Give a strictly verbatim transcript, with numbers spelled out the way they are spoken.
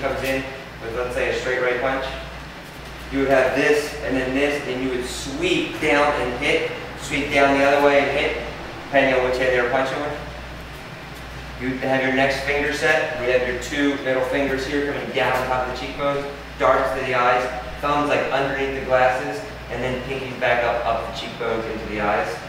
comes in with, let's say, a straight right punch, you would have this and then this, and you would sweep down and hit, sweep down the other way and hit, depending on which hand they were punching with. You have your next finger set. We have your two middle fingers here coming down on top of the cheekbones, darts to the eyes, thumbs like underneath the glasses, and then pinkies back up, up the cheekbones into the eyes.